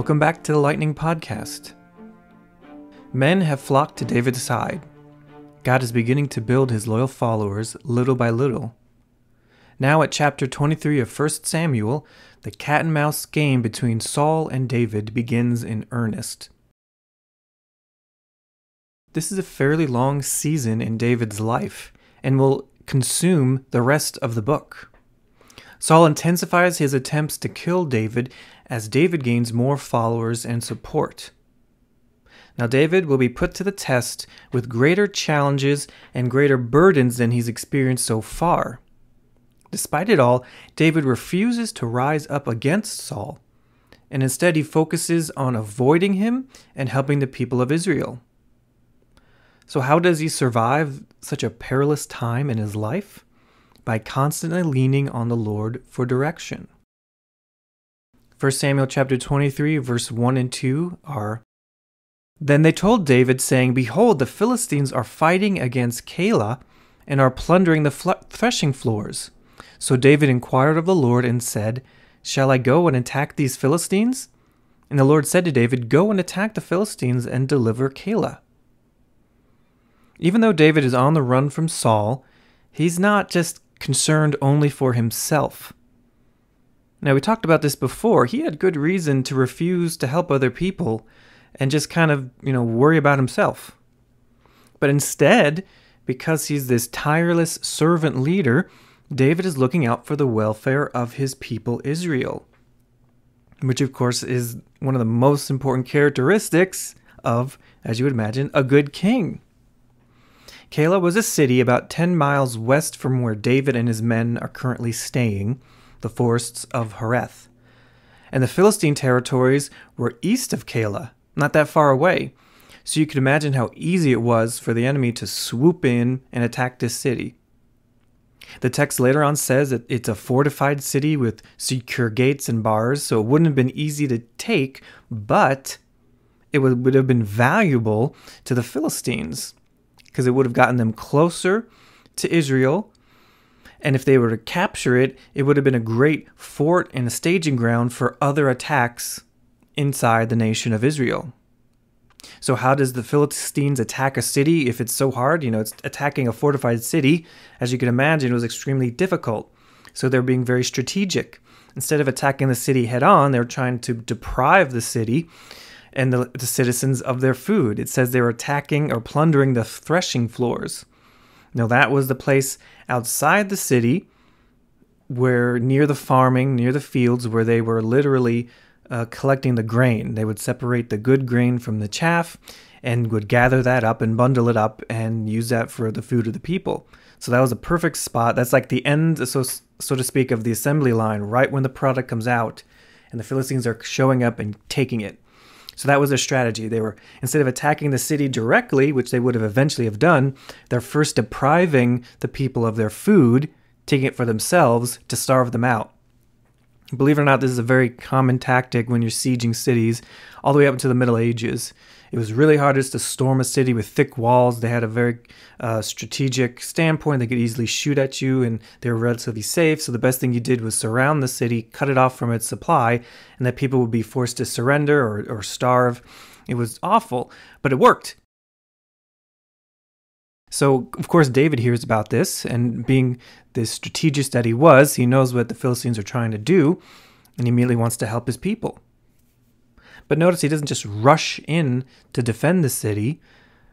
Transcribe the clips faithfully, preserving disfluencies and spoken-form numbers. Welcome back to the Lightning Podcast. Men have flocked to David's side. God is beginning to build his loyal followers little by little. Now at chapter twenty-three of First Samuel, the cat and mouse game between Saul and David begins in earnest. This is a fairly long season in David's life, and will consume the rest of the book. Saul intensifies his attempts to kill David as David gains more followers and support. Now David will be put to the test with greater challenges and greater burdens than he's experienced so far. Despite it all, David refuses to rise up against Saul, and instead he focuses on avoiding him and helping the people of Israel. So how does he survive such a perilous time in his life? By constantly leaning on the Lord for direction. First Samuel chapter twenty-three, verse one and two are, "Then they told David, saying, Behold, the Philistines are fighting against Keilah, and are plundering the threshing floors. So David inquired of the Lord and said, Shall I go and attack these Philistines? And the Lord said to David, Go and attack the Philistines and deliver Keilah." Even though David is on the run from Saul, he's not just concerned only for himself. Now, we talked about this before. He had good reason to refuse to help other people and just kind of, you know, worry about himself. But instead, because he's this tireless servant leader, David is looking out for the welfare of his people Israel, which of course is one of the most important characteristics of, as you would imagine, a good king. Keilah was a city about ten miles west from where David and his men are currently staying, the forests of Harath. And the Philistine territories were east of Keilah, not that far away, so you could imagine how easy it was for the enemy to swoop in and attack this city. The text later on says that it's a fortified city with secure gates and bars, so it wouldn't have been easy to take, but it would have been valuable to the Philistines because it would have gotten them closer to Israel, and if they were to capture it, it would have been a great fort and a staging ground for other attacks inside the nation of Israel. So how does the Philistines attack a city if it's so hard? You know, it's attacking a fortified city. As you can imagine, it was extremely difficult. So they're being very strategic. Instead of attacking the city head-on, they're trying to deprive the city and the, the citizens of their food. It says they were attacking or plundering the threshing floors. Now, that was the place outside the city where near the farming, near the fields, where they were literally Uh, collecting the grain. They would separate the good grain from the chaff and would gather that up and bundle it up and use that for the food of the people. So that was a perfect spot. That's like the end, so, so to speak, of the assembly line, right when the product comes out and the Philistines are showing up and taking it. So that was their strategy. They were, instead of attacking the city directly, which they would have eventually have done, they're first depriving the people of their food, taking it for themselves to starve them out. Believe it or not, this is a very common tactic when you're sieging cities all the way up into the Middle Ages. It was really hard just to storm a city with thick walls. They had a very uh, strategic standpoint. They could easily shoot at you, and they were relatively safe. So the best thing you did was surround the city, cut it off from its supply, and that people would be forced to surrender or, or starve. It was awful, but it worked. So, of course, David hears about this, and being the strategist that he was, he knows what the Philistines are trying to do, and he immediately wants to help his people. But notice he doesn't just rush in to defend the city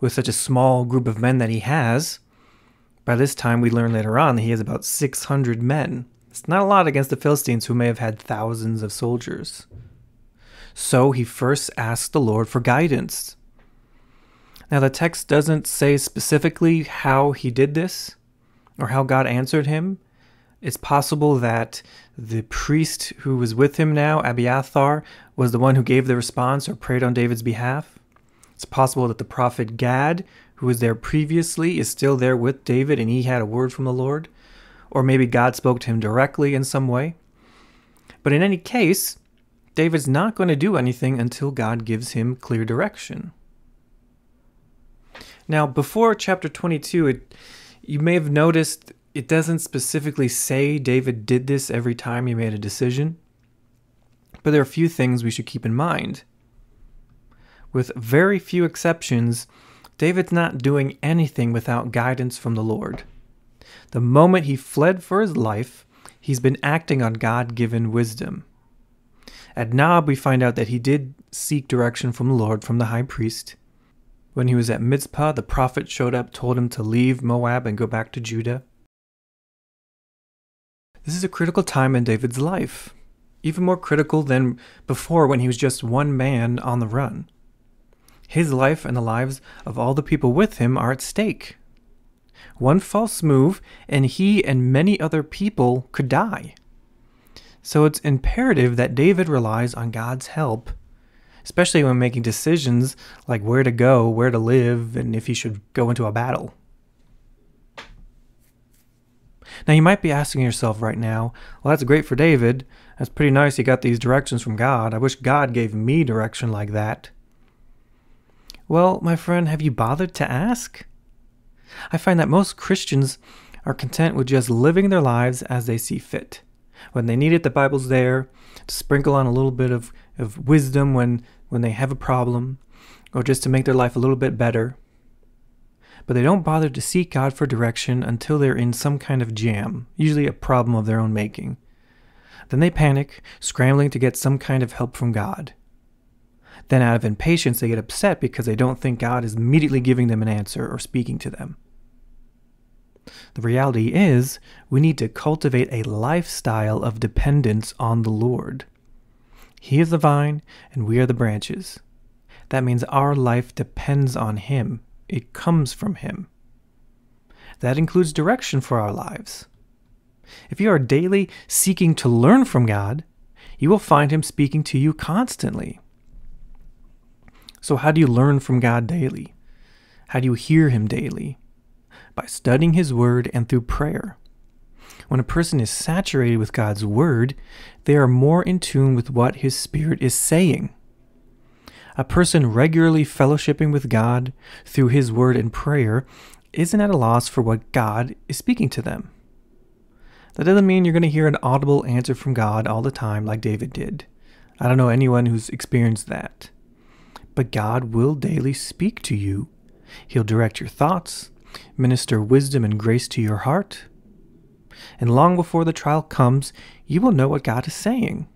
with such a small group of men that he has. By this time, we learn later on that he has about six hundred men. It's not a lot against the Philistines, who may have had thousands of soldiers. So he first asks the Lord for guidance. Now, the text doesn't say specifically how he did this or how God answered him. It's possible that the priest who was with him now, Abiathar, was the one who gave the response or prayed on David's behalf. It's possible that the prophet Gad, who was there previously, is still there with David, and he had a word from the Lord. Or maybe God spoke to him directly in some way. But in any case, David's not going to do anything until God gives him clear direction. Now, before chapter twenty-two, it, you may have noticed it doesn't specifically say David did this every time he made a decision. But there are a few things we should keep in mind. With very few exceptions, David's not doing anything without guidance from the Lord. The moment he fled for his life, he's been acting on God-given wisdom. At Nob, we find out that he did seek direction from the Lord, from the high priest. When he was at Mizpah, the prophet showed up, told him to leave Moab and go back to Judah. This is a critical time in David's life, even more critical than before when he was just one man on the run. His life and the lives of all the people with him are at stake. One false move, and he and many other people could die. So it's imperative that David relies on God's help, especially when making decisions like where to go, where to live, and if he should go into a battle. Now you might be asking yourself right now, well, that's great for David. That's pretty nice he got these directions from God. I wish God gave me direction like that. Well, my friend, have you bothered to ask? I find that most Christians are content with just living their lives as they see fit. When they need it, the Bible's there, to sprinkle on a little bit of, of wisdom when, when they have a problem, or just to make their life a little bit better. But they don't bother to seek God for direction until they're in some kind of jam, usually a problem of their own making. Then they panic, scrambling to get some kind of help from God. Then out of impatience, they get upset because they don't think God is immediately giving them an answer or speaking to them. The reality is, we need to cultivate a lifestyle of dependence on the Lord. He is the vine, and we are the branches. That means our life depends on Him. It comes from Him. That includes direction for our lives. If you are daily seeking to learn from God, you will find Him speaking to you constantly. So how do you learn from God daily? How do you hear Him daily? By studying His Word and through prayer. When a person is saturated with God's Word, they are more in tune with what His Spirit is saying. A person regularly fellowshipping with God through His Word and prayer isn't at a loss for what God is speaking to them. That doesn't mean you're going to hear an audible answer from God all the time like David did. I don't know anyone who's experienced that. But God will daily speak to you. He'll direct your thoughts, minister wisdom and grace to your heart. And long before the trial comes, you will know what God is saying.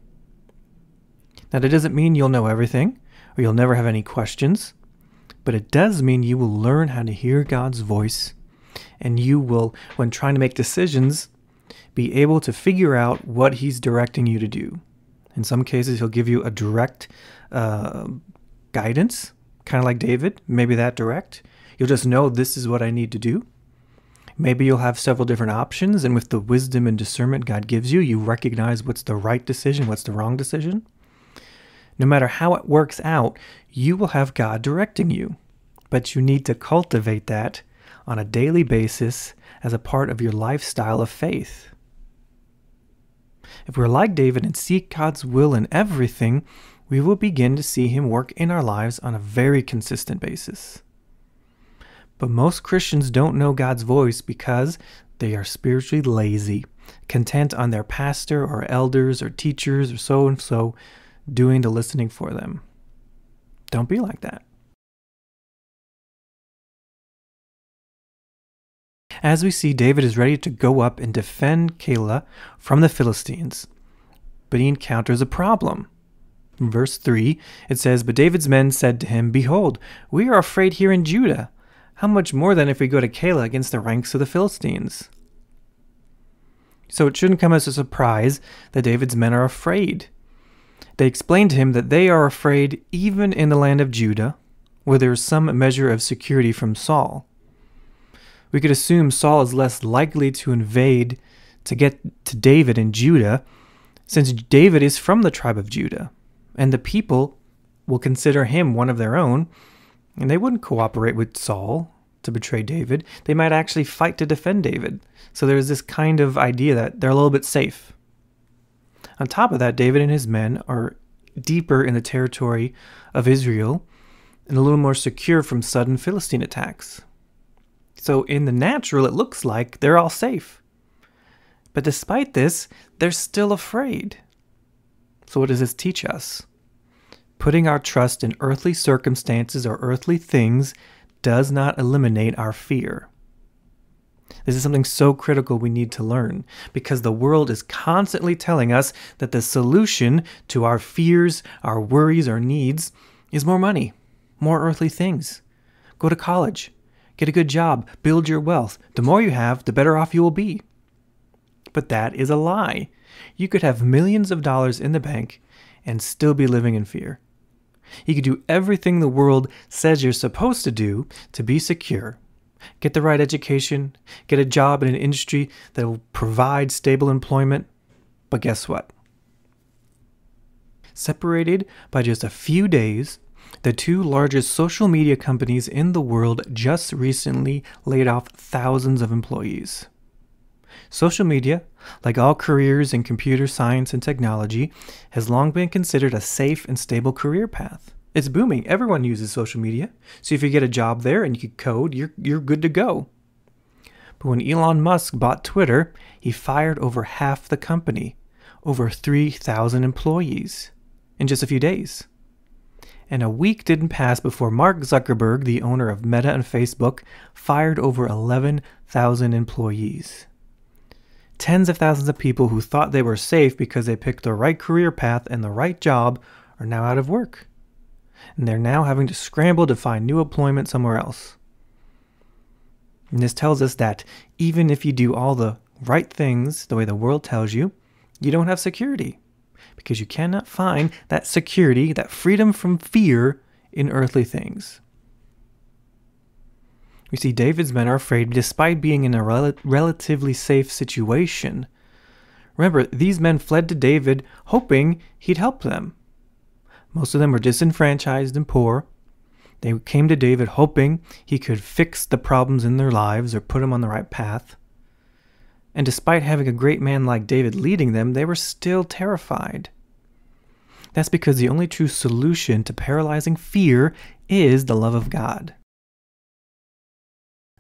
Now, that doesn't mean you'll know everything, or you'll never have any questions, but it does mean you will learn how to hear God's voice, and you will, when trying to make decisions, be able to figure out what He's directing you to do. In some cases, He'll give you a direct uh, guidance, kind of like David, maybe that direct. You'll just know this is what I need to do. Maybe you'll have several different options, and with the wisdom and discernment God gives you, you recognize what's the right decision, what's the wrong decision. No matter how it works out, you will have God directing you. But you need to cultivate that on a daily basis as a part of your lifestyle of faith. If we're like David and seek God's will in everything, we will begin to see Him work in our lives on a very consistent basis. But most Christians don't know God's voice because they are spiritually lazy, content on their pastor or elders or teachers or so-and-so doing the listening for them. Don't be like that. As we see, David is ready to go up and defend Keilah from the Philistines, but he encounters a problem. In verse three, it says, "But David's men said to him, 'Behold, we are afraid here in Judah. How much more then if we go to Keilah against the ranks of the Philistines?'" So it shouldn't come as a surprise that David's men are afraid. They explained to him that they are afraid even in the land of Judah, where there is some measure of security from Saul. We could assume Saul is less likely to invade to get to David in Judah, since David is from the tribe of Judah, and the people will consider him one of their own, and they wouldn't cooperate with Saul to betray David. They might actually fight to defend David. So there's this kind of idea that they're a little bit safe. On top of that, David and his men are deeper in the territory of Israel and a little more secure from sudden Philistine attacks. So in the natural, it looks like they're all safe. But despite this, they're still afraid. So what does this teach us? Putting our trust in earthly circumstances or earthly things does not eliminate our fear. This is something so critical we need to learn, because the world is constantly telling us that the solution to our fears, our worries, our needs is more money, more earthly things. Go to college, get a good job, build your wealth. The more you have, the better off you will be. But that is a lie. You could have millions of dollars in the bank and still be living in fear. You could do everything the world says you're supposed to do to be secure. Get the right education, get a job in an industry that will provide stable employment. But guess what? Separated by just a few days, the two largest social media companies in the world just recently laid off thousands of employees. Social media, like all careers in computer science and technology, has long been considered a safe and stable career path. It's booming. Everyone uses social media. So if you get a job there and you could code, you're, you're good to go. But when Elon Musk bought Twitter, he fired over half the company, over three thousand employees, in just a few days. And a week didn't pass before Mark Zuckerberg, the owner of Meta and Facebook, fired over eleven thousand employees. Tens of thousands of people who thought they were safe because they picked the right career path and the right job are now out of work. And they're now having to scramble to find new employment somewhere else. And this tells us that even if you do all the right things the way the world tells you, you don't have security, because you cannot find that security, that freedom from fear, in earthly things. We see David's men are afraid despite being in a rel- relatively safe situation. Remember, these men fled to David hoping he'd help them. Most of them were disenfranchised and poor. They came to David hoping he could fix the problems in their lives or put them on the right path. And despite having a great man like David leading them, they were still terrified. That's because the only true solution to paralyzing fear is the love of God.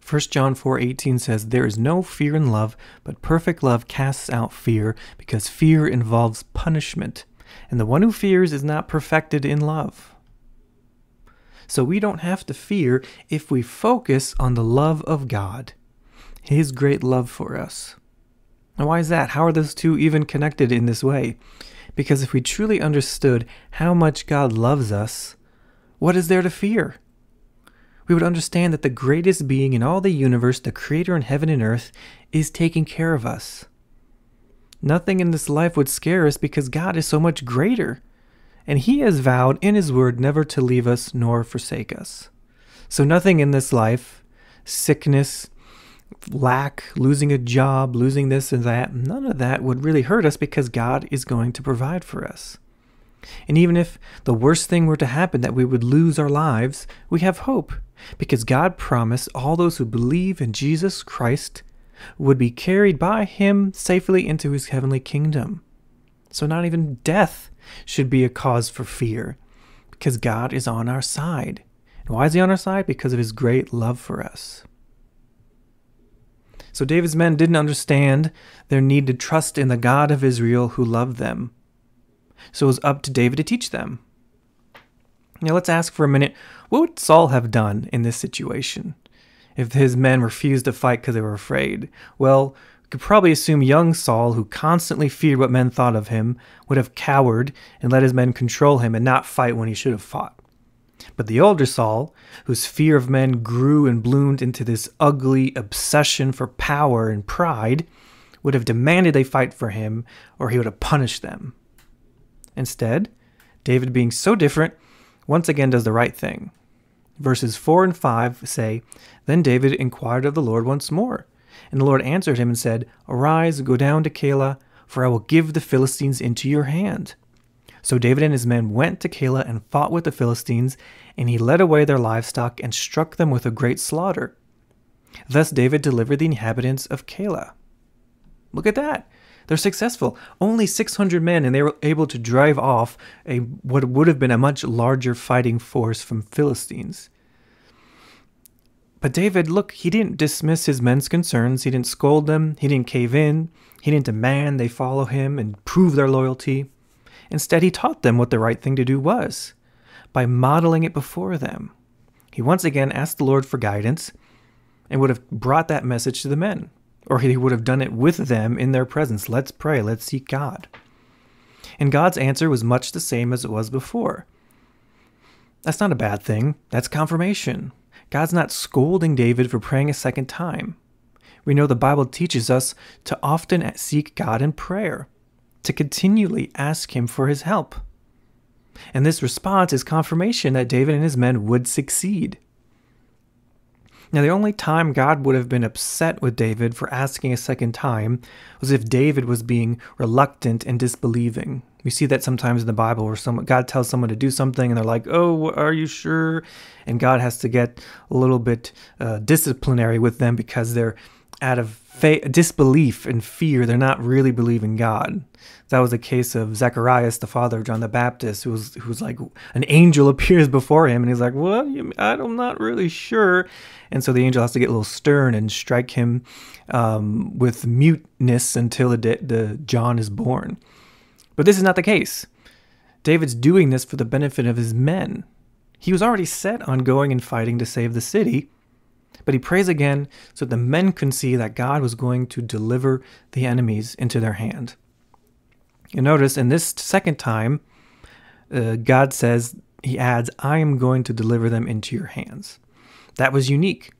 First John four eighteen says, "There is no fear in love, but perfect love casts out fear, because fear involves punishment. And the one who fears is not perfected in love." So we don't have to fear if we focus on the love of God, His great love for us. Now, why is that? How are those two even connected in this way? Because if we truly understood how much God loves us, what is there to fear? We would understand that the greatest being in all the universe, the Creator in heaven and earth, is taking care of us. Nothing in this life would scare us because God is so much greater, and He has vowed in His word never to leave us nor forsake us. So nothing in this life, sickness, lack, losing a job, losing this and that, none of that would really hurt us because God is going to provide for us. And even if the worst thing were to happen, that we would lose our lives, we have hope because God promised all those who believe in Jesus Christ would be carried by Him safely into His heavenly kingdom. So not even death should be a cause for fear, because God is on our side. And why is He on our side? Because of His great love for us. So David's men didn't understand their need to trust in the God of Israel who loved them. So it was up to David to teach them. Now let's ask for a minute, what would Saul have done in this situation? If his men refused to fight because they were afraid, well, we could probably assume young Saul, who constantly feared what men thought of him, would have cowered and let his men control him and not fight when he should have fought. But the older Saul, whose fear of men grew and bloomed into this ugly obsession for power and pride, would have demanded they fight for him, or he would have punished them. Instead, David, being so different, once again does the right thing. Verses four and five say, "Then David inquired of the Lord once more. And the Lord answered him and said, 'Arise, go down to Keilah, for I will give the Philistines into your hand.' So David and his men went to Keilah and fought with the Philistines, and he led away their livestock and struck them with a great slaughter. Thus David delivered the inhabitants of Keilah." Look at that. They're successful. Only six hundred men, and they were able to drive off a what would have been a much larger fighting force from Philistines. But David, look, he didn't dismiss his men's concerns. He didn't scold them. He didn't cave in. He didn't demand they follow him and prove their loyalty. Instead, he taught them what the right thing to do was, by modeling it before them. He once again asked the Lord for guidance and would have brought that message to the men, or he would have done it with them in their presence. Let's pray, let's seek God. And God's answer was much the same as it was before. That's not a bad thing. That's confirmation. God's not scolding David for praying a second time. We know the Bible teaches us to often seek God in prayer, to continually ask him for his help. And this response is confirmation that David and his men would succeed. Now, the only time God would have been upset with David for asking a second time was if David was being reluctant and disbelieving. We see that sometimes in the Bible where some, God tells someone to do something and they're like, oh, are you sure? And God has to get a little bit uh, disciplinary with them because they're out of faith, disbelief and fear. They're not really believing God. That was the case of Zacharias, the father of John the Baptist, who was, who was like, an angel appears before him and he's like, well, I'm not really sure. And so the angel has to get a little stern and strike him um, with muteness until the, the John is born. But this is not the case. David's doing this for the benefit of his men. He was already set on going and fighting to save the city, but he prays again so the men can see that God was going to deliver the enemies into their hand. You notice in this second time, uh, God says, he adds, I am going to deliver them into your hands. That was unique.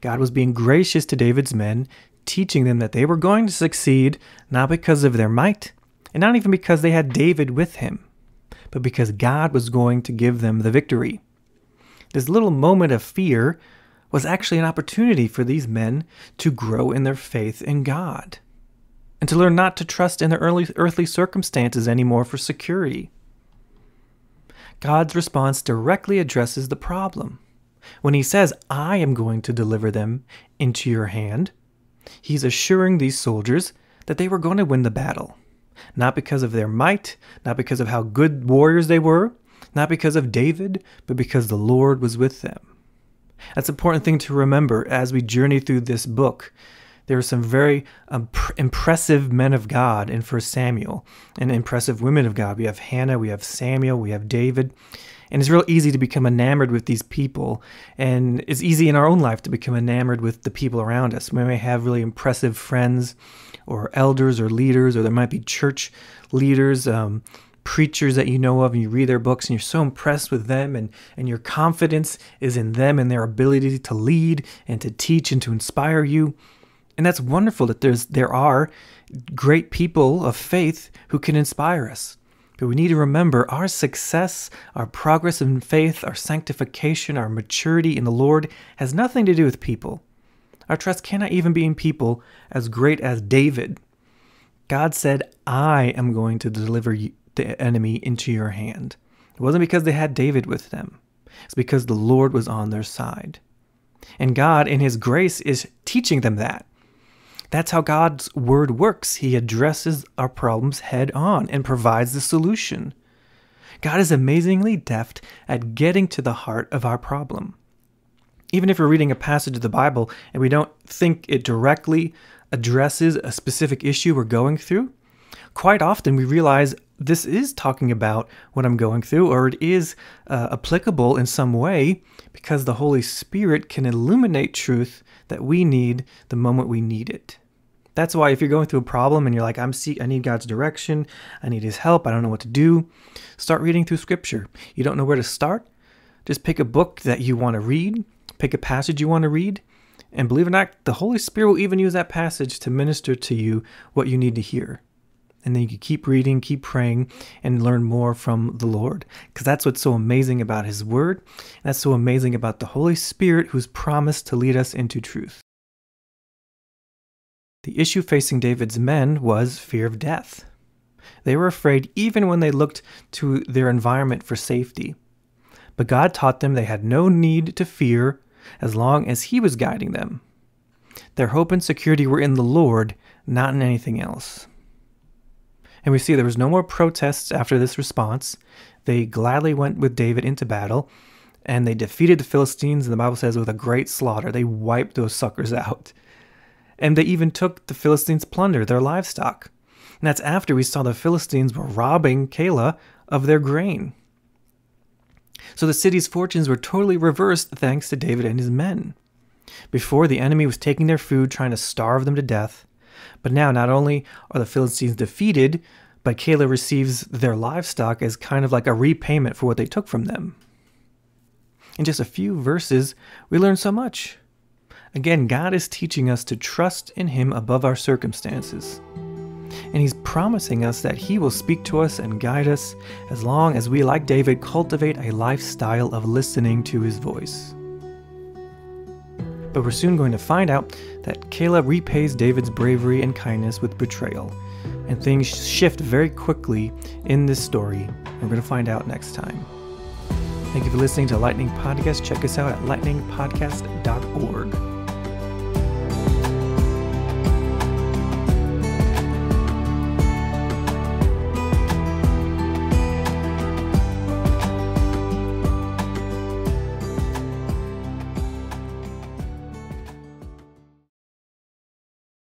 God was being gracious to David's men, teaching them that they were going to succeed, not because of their might, and not even because they had David with him, but because God was going to give them the victory. This little moment of fear was actually an opportunity for these men to grow in their faith in God and to learn not to trust in their early, earthly circumstances anymore for security. God's response directly addresses the problem. When he says, I am going to deliver them into your hand, he's assuring these soldiers that they were going to win the battle. Not because of their might, not because of how good warriors they were, not because of David, but because the Lord was with them. That's an important thing to remember as we journey through this book. There are some very um, impressive men of God in First Samuel and impressive women of God. We have Hannah, we have Samuel, we have David. And it's real easy to become enamored with these people. And it's easy in our own life to become enamored with the people around us. We may have really impressive friends or elders or leaders, or there might be church leaders, um, preachers that you know of, and you read their books and you're so impressed with them, and, and your confidence is in them and their ability to lead and to teach and to inspire you. And that's wonderful that there's there are great people of faith who can inspire us. But we need to remember our success, our progress in faith, our sanctification, our maturity in the Lord has nothing to do with people. Our trust cannot even be in people as great as David. God said, I am going to deliver the enemy into your hand. It wasn't because they had David with them. It's because the Lord was on their side. And God, in his grace, is teaching them that. That's how God's word works. He addresses our problems head on and provides the solution. God is amazingly deft at getting to the heart of our problem. Even if we're reading a passage of the Bible and we don't think it directly addresses a specific issue we're going through, quite often we realize this is talking about what I'm going through, or it is uh, applicable in some way, because the Holy Spirit can illuminate truth that we need the moment we need it. That's why if you're going through a problem and you're like, I'm see I need God's direction, I need his help, I don't know what to do, start reading through Scripture. You don't know where to start? Just pick a book that you want to read. Pick a passage you want to read, and believe it or not, the Holy Spirit will even use that passage to minister to you what you need to hear. And then you can keep reading, keep praying, and learn more from the Lord. Because that's what's so amazing about his word. That's so amazing about the Holy Spirit, who's promised to lead us into truth. The issue facing David's men was fear of death. They were afraid even when they looked to their environment for safety. But God taught them they had no need to fear as long as he was guiding them. Their hope and security were in the Lord, not in anything else. And we see there was no more protests after this response. They gladly went with David into battle, and they defeated the Philistines, and the Bible says, with a great slaughter. They wiped those suckers out. And they even took the Philistines' plunder, their livestock. And that's after we saw the Philistines were robbing Keilah of their grain. So the city's fortunes were totally reversed thanks to David and his men. Before, the enemy was taking their food, trying to starve them to death. But now, not only are the Philistines defeated, but Keilah receives their livestock as kind of like a repayment for what they took from them. In just a few verses, we learn so much. Again, God is teaching us to trust in Him above our circumstances. And He's promising us that He will speak to us and guide us as long as we, like David, cultivate a lifestyle of listening to His voice. But we're soon going to find out that Keilah repays David's bravery and kindness with betrayal. And things shift very quickly in this story. We're going to find out next time. Thank you for listening to Lightning Podcast. Check us out at lightning podcast dot org.